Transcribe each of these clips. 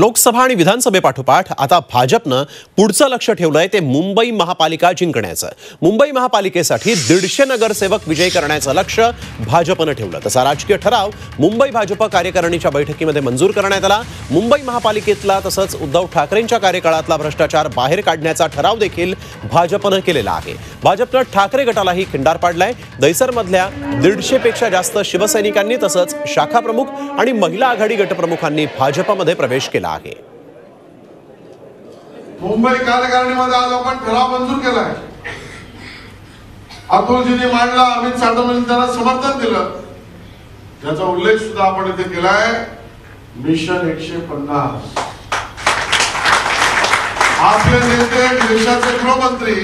लोकसभा आणि विधानसभेपाठोपाठ आता भाजपनं पुढचं लक्ष ठेवलंय ते मुंबई महापालिका जिंकण्याचं। मुंबई महापालिकेसाठी 150 नगरसेवक विजयी करण्याचं लक्ष्य भाजपनं ठेवलं। तसा राजकीय ठराव मुंबई भाजप कार्यकारिणीच्या बैठकीमध्ये मंजूर करण्यात आला। मुंबई महापालिकेतला तसंच उद्धव ठाकरेंच्या कार्यकाळातला भ्रष्टाचार बाहेर काढण्याचा ठराव देखील भाजपनं केलेला आहे। भाजपनं ठाकरे गटालाही खिंडार पाडलाय। दैसरमधल्या 150 पेक्षा जास्त शिवसैनिकांनी तसंच शाखा प्रमुख आणि महिला आघाडी गट प्रमुखांनी भाजपमध्ये प्रवेश केला आहे। मुंबई कार्यकारिणीमध्ये आज आपण ठराव मंजूर केला आहे। अतुलजींनी मांडला, अमित शाह यांनी त्याला समर्थन दिलं, त्याचा उल्लेख सुद्धा आपण इथे केला आहे। मिशन 150 आपले नेते देशाचे गृहमंत्री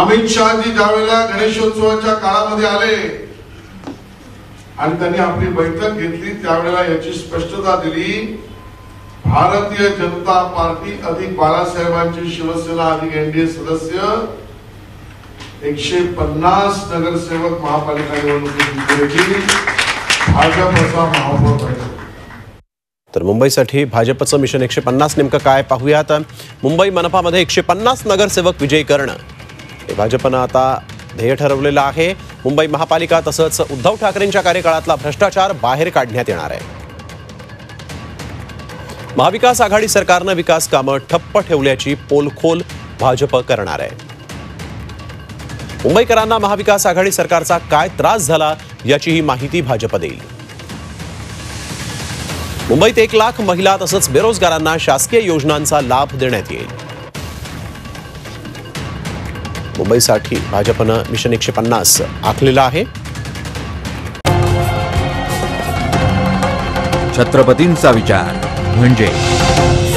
अमित शाहजी ज्यावेळेला गणेशोत्सवाच्या काळामध्ये आले आणि त्यांनी आपली बैठक घेतली त्यावेळेला याची स्पष्टता दिली, भारतीय जनता पार्टी अधिक बाळासाहेबांची शिवसेना अधिक एनडीए सदस्य 150 नगरसेवक महापालिका निवडणुकीत भाजपचा महापौर आहे। तर मुंबईसाठी भाजपचं मिशन 150 नेमकं काय पाहूयात। मुंबई मनपामध्ये 150 नगरसेवक विजयी करणं भाजपनं आता ध्येय ठरवलेलं आहे। मुंबई महापालिका तसंच उद्धव ठाकरेंच्या कार्यकाळातला भ्रष्टाचार बाहेर काढण्यात येणार आहे। महाविकास आघाडी सरकारनं विकास कामं ठप्प ठेवल्याची पोलखोल भाजप करणार आहे। मुंबईकरांना महाविकास आघाडी सरकारचा काय त्रास झाला याचीही माहिती भाजप देईल। मुंबईत 1 लाख महिला तसंच बेरोजगारांना शासकीय योजनांचा लाभ देण्यात येईल। मुंबईसाठी भाजपनं मिशन 150 आखलेलं आहे। छत्रपतींचा विचार म्हणजे